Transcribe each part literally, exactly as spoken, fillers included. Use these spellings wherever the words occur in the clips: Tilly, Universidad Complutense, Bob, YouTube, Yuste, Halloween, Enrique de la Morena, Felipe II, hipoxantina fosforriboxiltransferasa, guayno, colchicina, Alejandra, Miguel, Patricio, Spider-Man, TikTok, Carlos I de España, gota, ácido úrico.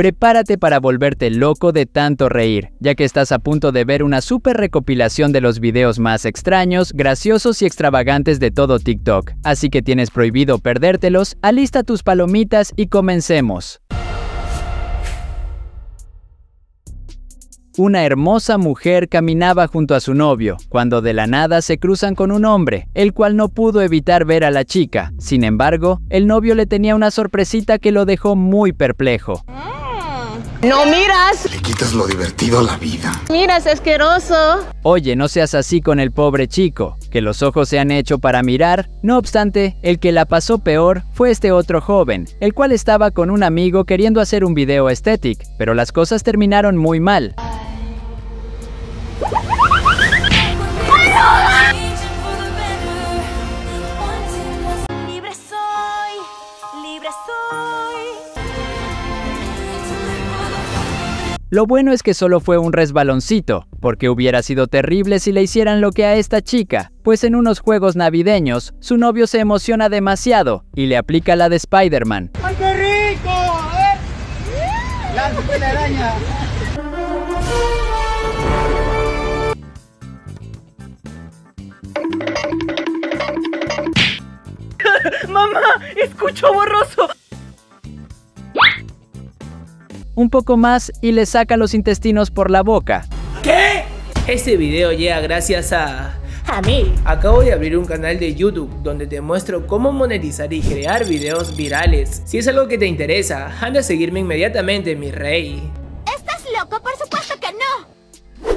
Prepárate para volverte loco de tanto reír, ya que estás a punto de ver una super recopilación de los videos más extraños, graciosos y extravagantes de todo TikTok. Así que tienes prohibido perdértelos, alista tus palomitas y comencemos. Una hermosa mujer caminaba junto a su novio, cuando de la nada se cruzan con un hombre, el cual no pudo evitar ver a la chica. Sin embargo, el novio le tenía una sorpresita que lo dejó muy perplejo. ¡No miras! Le quitas lo divertido a la vida. ¡Miras, asqueroso! Oye, no seas así con el pobre chico, que los ojos se han hecho para mirar. No obstante, el que la pasó peor fue este otro joven, el cual estaba con un amigo queriendo hacer un video estético, pero las cosas terminaron muy mal. Lo bueno es que solo fue un resbaloncito, porque hubiera sido terrible si le hicieran lo que a esta chica, pues en unos juegos navideños, su novio se emociona demasiado y le aplica la de Spider-Man. ¡Ay, qué rico! ¿Eh? ¡La telaraña! ¡Mamá! ¡Escucho borroso! Un poco más y le saca los intestinos por la boca. ¿Qué? Este video llega gracias a... a mí. Acabo de abrir un canal de YouTube donde te muestro cómo monetizar y crear videos virales. Si es algo que te interesa, anda a seguirme inmediatamente, mi rey. ¿Estás loco? Por supuesto que no.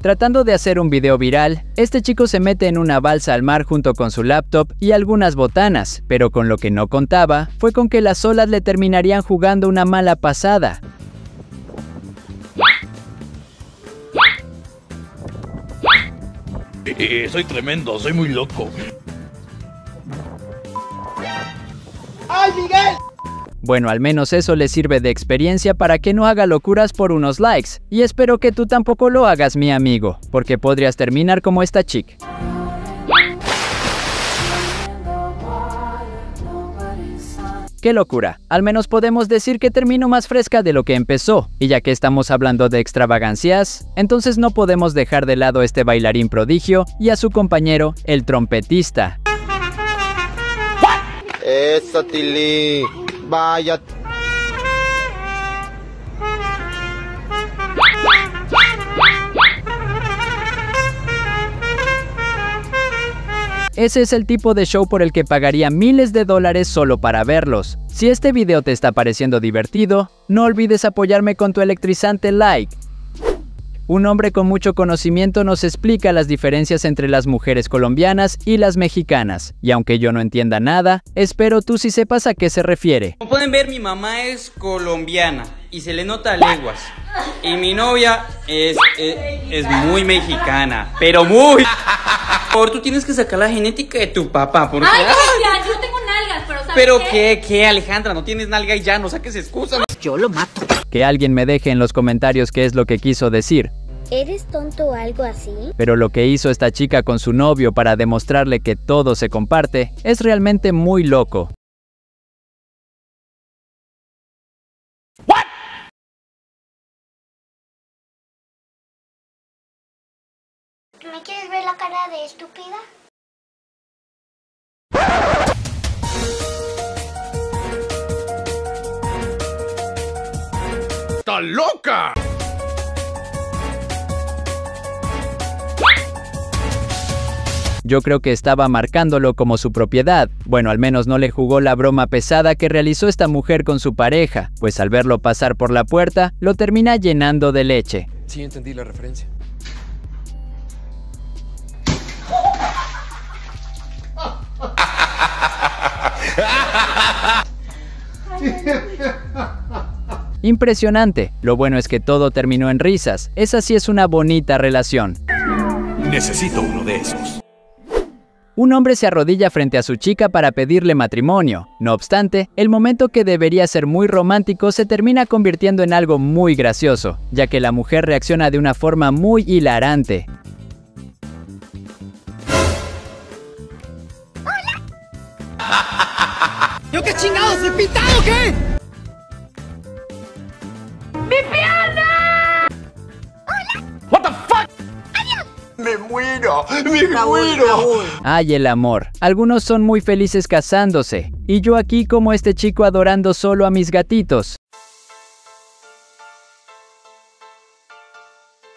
Tratando de hacer un video viral, este chico se mete en una balsa al mar junto con su laptop y algunas botanas, pero con lo que no contaba fue con que las olas le terminarían jugando una mala pasada. Eh, soy tremendo, soy muy loco. ¡Ay, Miguel! Bueno, al menos eso le sirve de experiencia para que no haga locuras por unos likes. Y espero que tú tampoco lo hagas, mi amigo, porque podrías terminar como esta chica. ¡Qué locura! Al menos podemos decir que terminó más fresca de lo que empezó. Y ya que estamos hablando de extravagancias, entonces no podemos dejar de lado este bailarín prodigio y a su compañero, el trompetista. ¡Eso, Tilly! ¡Vaya! Ese es el tipo de show por el que pagaría miles de dólares solo para verlos. Si este video te está pareciendo divertido, no olvides apoyarme con tu electrizante like. Un hombre con mucho conocimiento nos explica las diferencias entre las mujeres colombianas y las mexicanas. Y aunque yo no entienda nada, espero tú sí sepas a qué se refiere. Como pueden ver, mi mamá es colombiana y se le nota lenguas. Y mi novia es, es, es muy mexicana, pero muy... Por tú tienes que sacar la genética de tu papá, porque... Ay, no, yo tengo nalgas, pero ¿sabes ¿Pero qué? qué? ¿Qué, Alejandra? No tienes nalga y ya, no saques excusas. Yo lo mato. Que alguien me deje en los comentarios qué es lo que quiso decir. ¿Eres tonto o algo así? Pero lo que hizo esta chica con su novio para demostrarle que todo se comparte es realmente muy loco. ¿Me quieres ver la cara de estúpida? ¡Está loca! Yo creo que estaba marcándolo como su propiedad. Bueno, al menos no le jugó la broma pesada que realizó esta mujer con su pareja, pues al verlo pasar por la puerta, lo termina llenando de leche. Sí, entendí la referencia. Impresionante. Lo bueno es que todo terminó en risas. Esa sí es una bonita relación. Necesito uno de esos. Un hombre se arrodilla frente a su chica para pedirle matrimonio. No obstante, el momento que debería ser muy romántico se termina convirtiendo en algo muy gracioso, ya que la mujer reacciona de una forma muy hilarante. ¿Yo qué chingados? ¿Soy pintado o qué? ¡Mi pierna! ¡Hola! What the fuck? ¡Adiós! ¡Me muero! ¡Me Raúl, muero! Raúl. ¡Ay, el amor! Algunos son muy felices casándose, y yo aquí como este chico adorando solo a mis gatitos.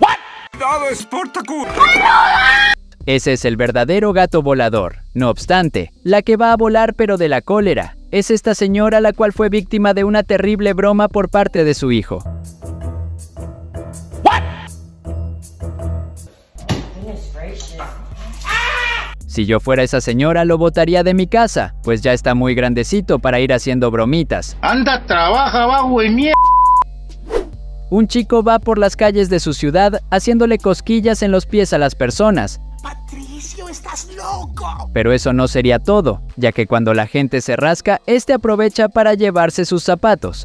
¿What? ¡Dado Sportacu! Ese es el verdadero gato volador. No obstante, la que va a volar pero de la cólera es esta señora, la cual fue víctima de una terrible broma por parte de su hijo. Si yo fuera esa señora, lo botaría de mi casa, pues ya está muy grandecito para ir haciendo bromitas. Anda, trabaja, bajo de mierda. Un chico va por las calles de su ciudad haciéndole cosquillas en los pies a las personas. ¡Patricio, estás loco! Pero eso no sería todo, ya que cuando la gente se rasca, este aprovecha para llevarse sus zapatos.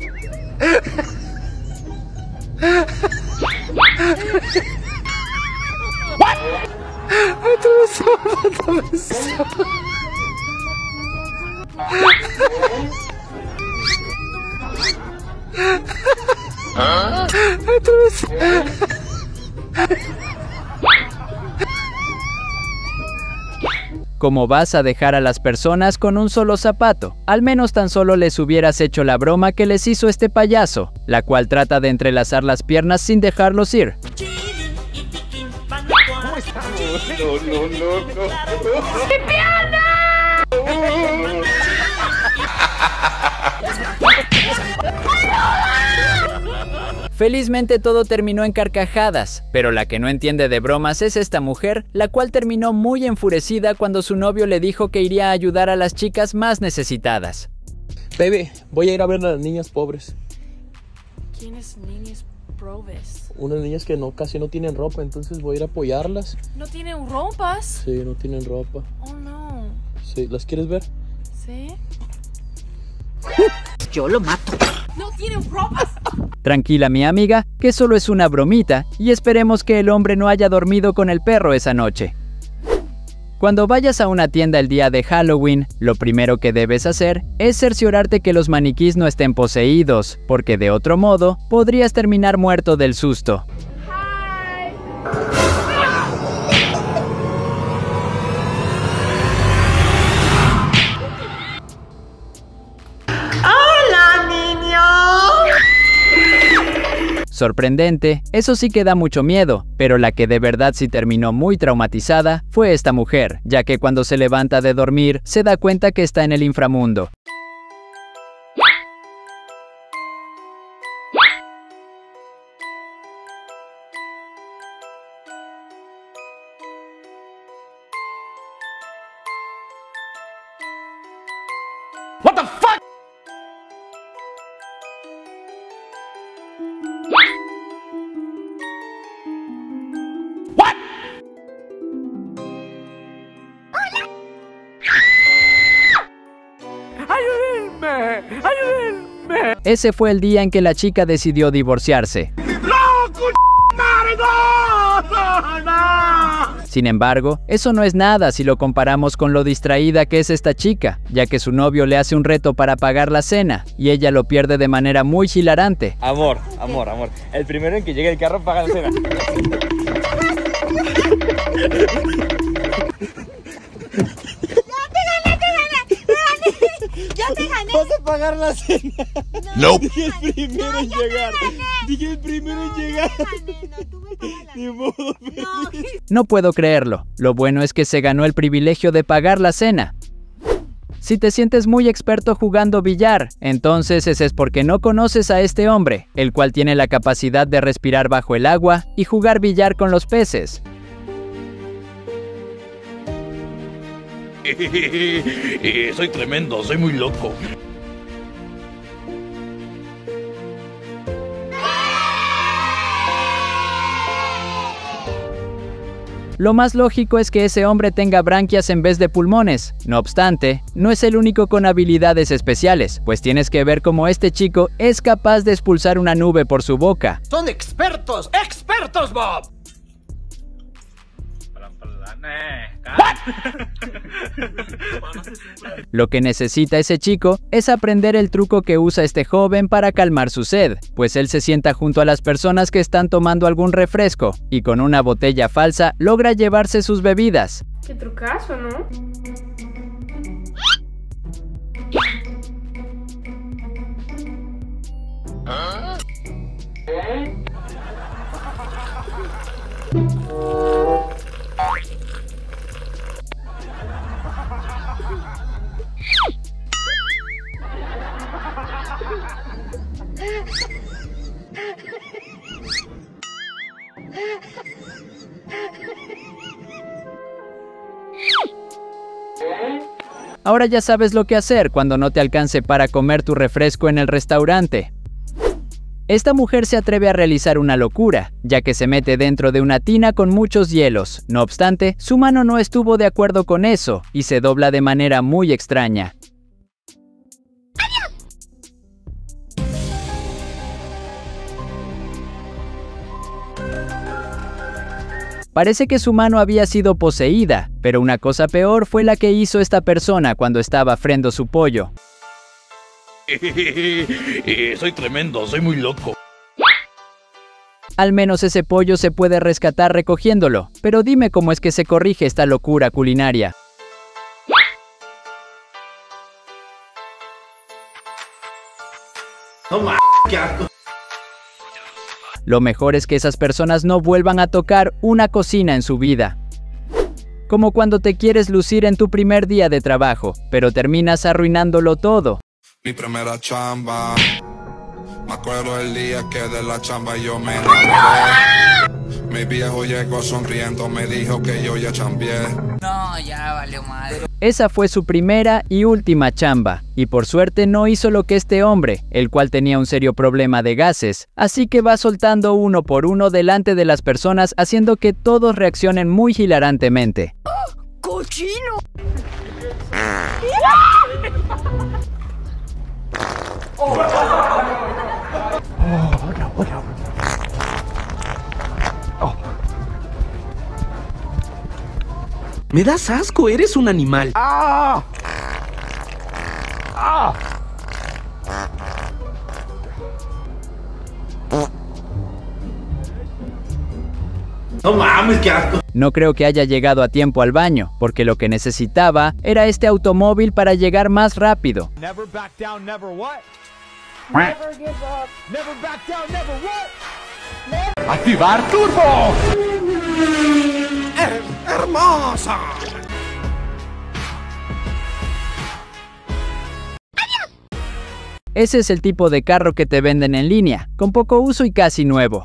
¿Ah? ¿Cómo vas a dejar a las personas con un solo zapato? Al menos tan solo les hubieras hecho la broma que les hizo este payaso, la cual trata de entrelazar las piernas sin dejarlos ir. No, no, no, no. ¡Mi pierna! Felizmente todo terminó en carcajadas, pero la que no entiende de bromas es esta mujer, la cual terminó muy enfurecida cuando su novio le dijo que iría a ayudar a las chicas más necesitadas. Baby, voy a ir a ver a las niñas pobres. ¿Quiénes niñas pobres? Unas niñas que no, casi no tienen ropa, entonces voy a ir a apoyarlas. ¿No tienen ropas? Sí, no tienen ropa. Oh, no. Sí, ¿las quieres ver? Sí. Yo lo mato. ¡No tienen ropas! Tranquila, mi amiga, que solo es una bromita, y esperemos que el hombre no haya dormido con el perro esa noche. Cuando vayas a una tienda el día de Halloween, lo primero que debes hacer es cerciorarte que los maniquís no estén poseídos, porque de otro modo, podrías terminar muerto del susto. Sorprendente, eso sí que da mucho miedo, pero la que de verdad sí terminó muy traumatizada fue esta mujer, ya que cuando se levanta de dormir, se da cuenta que está en el inframundo. What the fuck? Ese fue el día en que la chica decidió divorciarse. Sin embargo, eso no es nada si lo comparamos con lo distraída que es esta chica, ya que su novio le hace un reto para pagar la cena, y ella lo pierde de manera muy hilarante. Amor, amor, amor, el primero en que llegue el carro paga la cena. Vas a pagar la cena. No. Dije el primero no, en llegar. Dije el primero no, en llegar. No, no, no puedo creerlo. Lo bueno es que se ganó el privilegio de pagar la cena. Si te sientes muy experto jugando billar, entonces ese es porque no conoces a este hombre, el cual tiene la capacidad de respirar bajo el agua y jugar billar con los peces. Soy tremendo, soy muy loco. Lo más lógico es que ese hombre tenga branquias en vez de pulmones. No obstante, no es el único con habilidades especiales, pues tienes que ver cómo este chico es capaz de expulsar una nube por su boca. ¡Son expertos! ¡Expertos, Bob! Lo que necesita ese chico es aprender el truco que usa este joven para calmar su sed, pues él se sienta junto a las personas que están tomando algún refresco y con una botella falsa logra llevarse sus bebidas. Qué trucazo, ¿no? ¿Ah? ¿Eh? Ahora ya sabes lo que hacer cuando no te alcance para comer tu refresco en el restaurante. Esta mujer se atreve a realizar una locura, ya que se mete dentro de una tina con muchos hielos. No obstante, su mano no estuvo de acuerdo con eso y se dobla de manera muy extraña. Parece que su mano había sido poseída, pero una cosa peor fue la que hizo esta persona cuando estaba friendo su pollo. Soy tremendo, soy muy loco. Al menos ese pollo se puede rescatar recogiéndolo, pero dime cómo es que se corrige esta locura culinaria. No mames, qué asco. Lo mejor es que esas personas no vuelvan a tocar una cocina en su vida. Como cuando te quieres lucir en tu primer día de trabajo, pero terminas arruinándolo todo. Mi primera chamba, me acuerdo el día que de la chamba yo me enamoré. Mi viejo llegó sonriendo, me dijo que yo ya chambié. No, ya valió madre. Esa fue su primera y última chamba, y por suerte no hizo lo que este hombre, el cual tenía un serio problema de gases, así que va soltando uno por uno delante de las personas haciendo que todos reaccionen muy hilarantemente. ¡Oh, cochino! Oh. Oh, no, oh, no. Oh. Me das asco, eres un animal. Ah. Ah. No mames, qué asco. No creo que haya llegado a tiempo al baño, porque lo que necesitaba era este automóvil para llegar más rápido. Never back down, never what? Never give up. Never back down, never what? Never... ¡Activar turbo! ¡Eh, hermosa! Ese es el tipo de carro que te venden en línea, con poco uso y casi nuevo.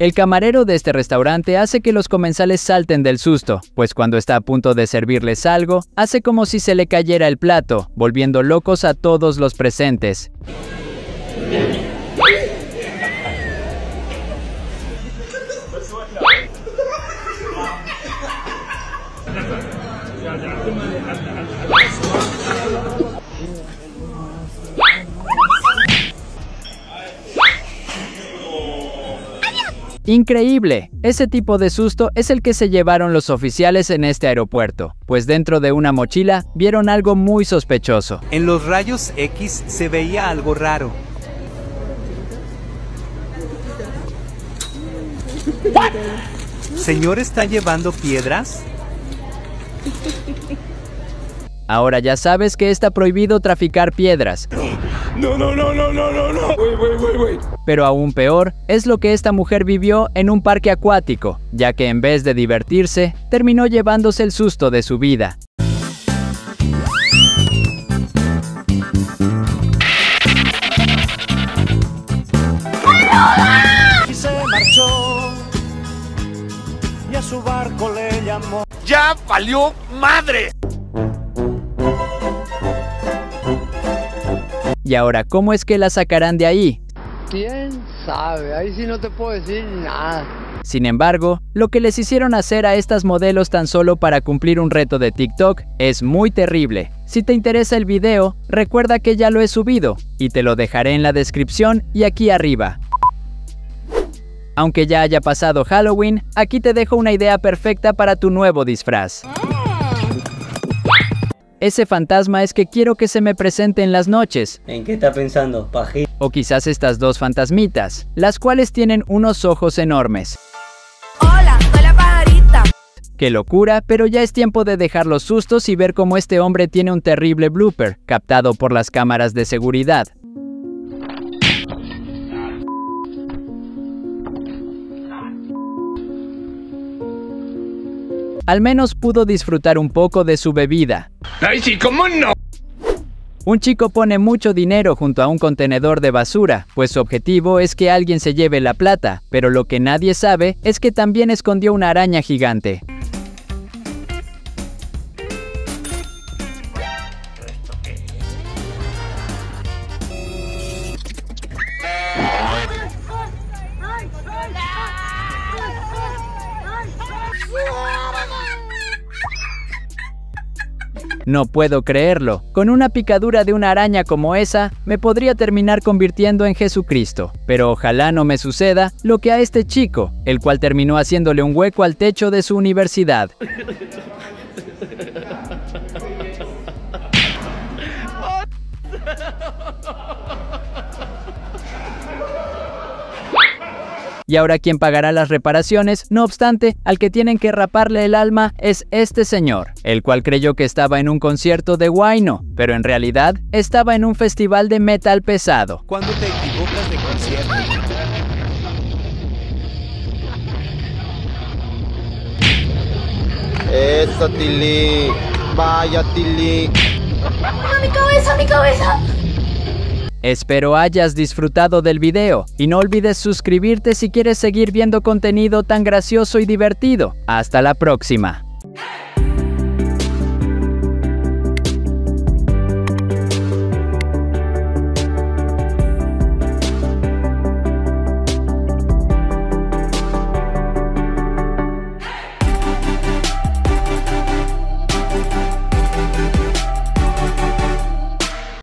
El camarero de este restaurante hace que los comensales salten del susto, pues cuando está a punto de servirles algo, hace como si se le cayera el plato, volviendo locos a todos los presentes. Increíble, ese tipo de susto es el que se llevaron los oficiales en este aeropuerto, pues dentro de una mochila vieron algo muy sospechoso. En los rayos X se veía algo raro. ¿Qué? ¿Señor está llevando piedras? Ahora ya sabes que está prohibido traficar piedras. No, no, no, no, no, no, no. Wait, wait, wait, wait. Pero aún peor es lo que esta mujer vivió en un parque acuático, ya que en vez de divertirse, terminó llevándose el susto de su vida. Y se marchó, y a su barco le llamó. ¡Ya valió madre! Y ahora, ¿cómo es que la sacarán de ahí? ¿Quién sabe? Ahí sí no te puedo decir nada. Sin embargo, lo que les hicieron hacer a estas modelos tan solo para cumplir un reto de TikTok es muy terrible. Si te interesa el video, recuerda que ya lo he subido y te lo dejaré en la descripción y aquí arriba. Aunque ya haya pasado Halloween, aquí te dejo una idea perfecta para tu nuevo disfraz. Ese fantasma es que quiero que se me presente en las noches. ¿En qué está pensando, pají? O quizás estas dos fantasmitas, las cuales tienen unos ojos enormes. ¡Hola, soy la pajarita! ¡Qué locura! Pero ya es tiempo de dejar los sustos y ver cómo este hombre tiene un terrible blooper, captado por las cámaras de seguridad. Al menos pudo disfrutar un poco de su bebida. ¡Ay, sí, cómo no! Un chico pone mucho dinero junto a un contenedor de basura, pues su objetivo es que alguien se lleve la plata, pero lo que nadie sabe es que también escondió una araña gigante. No puedo creerlo, con una picadura de una araña como esa, me podría terminar convirtiendo en Jesucristo. Pero ojalá no me suceda lo que a este chico, el cual terminó haciéndole un hueco al techo de su universidad. Y ahora quien pagará las reparaciones, no obstante, al que tienen que raparle el alma es este señor, el cual creyó que estaba en un concierto de guayno, pero en realidad estaba en un festival de metal pesado. ¿Cuándo te equivocas de concierto? Eso, Tilly. Vaya, Tilly. ¡Mi cabeza, mi cabeza! Espero hayas disfrutado del video y no olvides suscribirte si quieres seguir viendo contenido tan gracioso y divertido. Hasta la próxima.